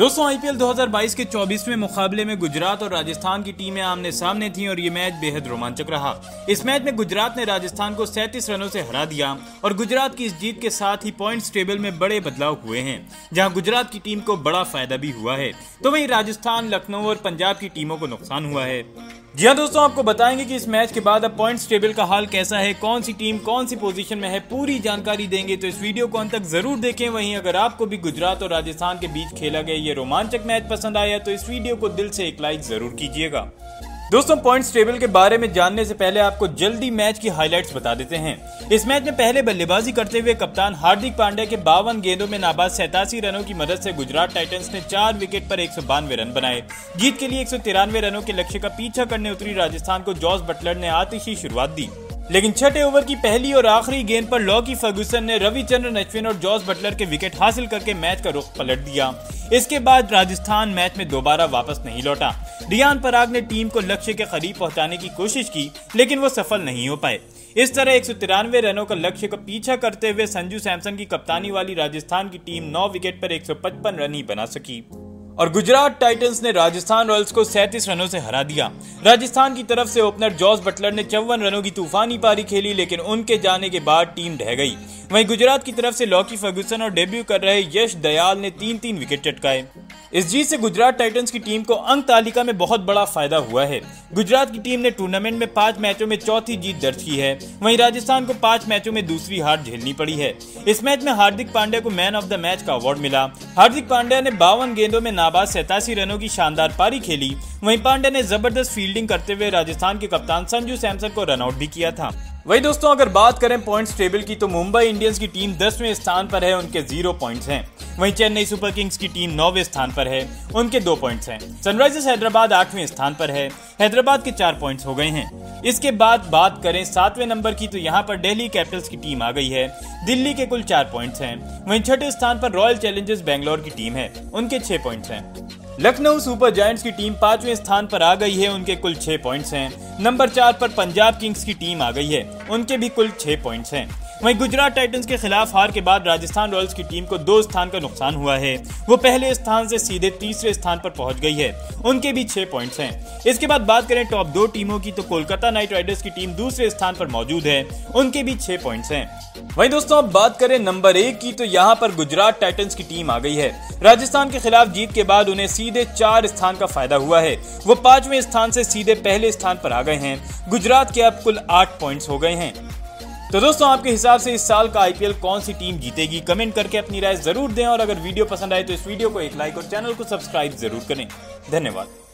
दोस्तों आईपीएल 2022 के 24वें मुकाबले में गुजरात और राजस्थान की टीमें आमने सामने थीं और ये मैच बेहद रोमांचक रहा। इस मैच में गुजरात ने राजस्थान को 37 रनों से हरा दिया और गुजरात की इस जीत के साथ ही पॉइंट्स टेबल में बड़े बदलाव हुए हैं, जहां गुजरात की टीम को बड़ा फायदा भी हुआ है तो वहीं राजस्थान, लखनऊ और पंजाब की टीमों को नुकसान हुआ है। जी हाँ दोस्तों, आपको बताएंगे कि इस मैच के बाद अब पॉइंट्स टेबल का हाल कैसा है, कौन सी टीम कौन सी पोजीशन में है, पूरी जानकारी देंगे तो इस वीडियो को अंत तक जरूर देखें। वहीं अगर आपको भी गुजरात और राजस्थान के बीच खेला गया ये रोमांचक मैच पसंद आया तो इस वीडियो को दिल से एक लाइक जरूर कीजिएगा। दोस्तों पॉइंट्स टेबल के बारे में जानने से पहले आपको जल्दी मैच की हाइलाइट्स बता देते हैं। इस मैच में पहले बल्लेबाजी करते हुए कप्तान हार्दिक पंड्या के 52 गेंदों में नाबाद 87 रनों की मदद से गुजरात टाइटंस ने 4 विकेट पर 192 रन बनाए। जीत के लिए 193 रनों के लक्ष्य का पीछा करने उतरी राजस्थान को जॉस बटलर ने आतिशी शुरुआत दी, लेकिन छठे ओवर की पहली और आखिरी गेंद पर लॉकी फर्ग्यूसन ने रविचंद्रन अश्विन और जॉस बटलर के विकेट हासिल करके मैच का रुख पलट दिया। इसके बाद राजस्थान मैच में दोबारा वापस नहीं लौटा। रियान पराग ने टीम को लक्ष्य के करीब पहुंचाने की कोशिश की लेकिन वो सफल नहीं हो पाए। इस तरह 193 रनों का लक्ष्य का पीछा करते हुए संजू सैमसन की कप्तानी वाली राजस्थान की टीम 9 विकेट पर 155 रन ही बना सकी और गुजरात टाइटंस ने राजस्थान रॉयल्स को 37 रनों से हरा दिया। राजस्थान की तरफ से ओपनर जॉस बटलर ने 54 रनों की तूफानी पारी खेली लेकिन उनके जाने के बाद टीम ढह गई। वहीं गुजरात की तरफ से लॉकी फर्ग्यूसन और डेब्यू कर रहे यश दयाल ने 3-3 विकेट चटकाए। इस जीत से गुजरात टाइटंस की टीम को अंक तालिका में बहुत बड़ा फायदा हुआ है। गुजरात की टीम ने टूर्नामेंट में 5 मैचों में 4थी जीत दर्ज की है, वहीं राजस्थान को 5 मैचों में 2री हार झेलनी पड़ी है। इस मैच में हार्दिक पांड्या को मैन ऑफ द मैच का अवार्ड मिला। हार्दिक पांड्या ने 52 गेंदों में नाबाद 87 रनों की शानदार पारी खेली। वहीं पांड्या ने जबरदस्त फील्डिंग करते हुए राजस्थान के कप्तान संजू सैमसन को रनआउट भी किया था। वही दोस्तों अगर बात करें पॉइंट्स टेबल की तो मुंबई इंडियंस की टीम 10वें स्थान पर है, उनके 0 पॉइंट्स हैं। वहीं चेन्नई सुपर किंग्स की टीम 9वें स्थान पर है, उनके 2 पॉइंट्स हैं। सनराइजर्स हैदराबाद 8वें स्थान पर है, हैदराबाद के 4 पॉइंट्स हो गए हैं। इसके बाद बात करें 7वें नंबर की तो यहाँ पर दिल्ली कैपिटल्स की टीम आ गई है, दिल्ली के कुल 4 पॉइंट्स हैं। वहीं 6ठे स्थान पर रॉयल चैलेंजर्स बैंगलोर की टीम है, उनके 6 पॉइंट्स हैं। लखनऊ सुपर जायंट्स की टीम 5वें स्थान पर आ गई है, उनके कुल 6 पॉइंट्स हैं। नंबर 4 पर पंजाब किंग्स की टीम आ गई है, उनके भी कुल 6 पॉइंट्स हैं। वहीं गुजरात टाइटंस के खिलाफ हार के बाद राजस्थान रॉयल्स की टीम को 2 स्थान का नुकसान हुआ है, वो पहले स्थान से सीधे तीसरे स्थान पर पहुंच गई है, उनके भी 6 पॉइंट्स हैं। इसके बाद बात करें टॉप 2 टीमों की तो कोलकाता नाइट राइडर्स की टीम 2रे स्थान पर मौजूद है, उनके भी 6 पॉइंट्स हैं। वहीं दोस्तों अब बात करें नंबर 1 की तो यहाँ पर गुजरात टाइटंस की टीम आ गई है। राजस्थान के खिलाफ जीत के बाद उन्हें सीधे 4 स्थान का फायदा हुआ है, वो 5वें स्थान से सीधे पहले स्थान पर आ गए हैं। गुजरात के अब कुल 8 पॉइंट्स हो गए हैं। तो दोस्तों आपके हिसाब से इस साल का आईपीएल कौन सी टीम जीतेगी, कमेंट करके अपनी राय जरूर दें और अगर वीडियो पसंद आए तो इस वीडियो को एक लाइक और चैनल को सब्सक्राइब जरूर करें। धन्यवाद।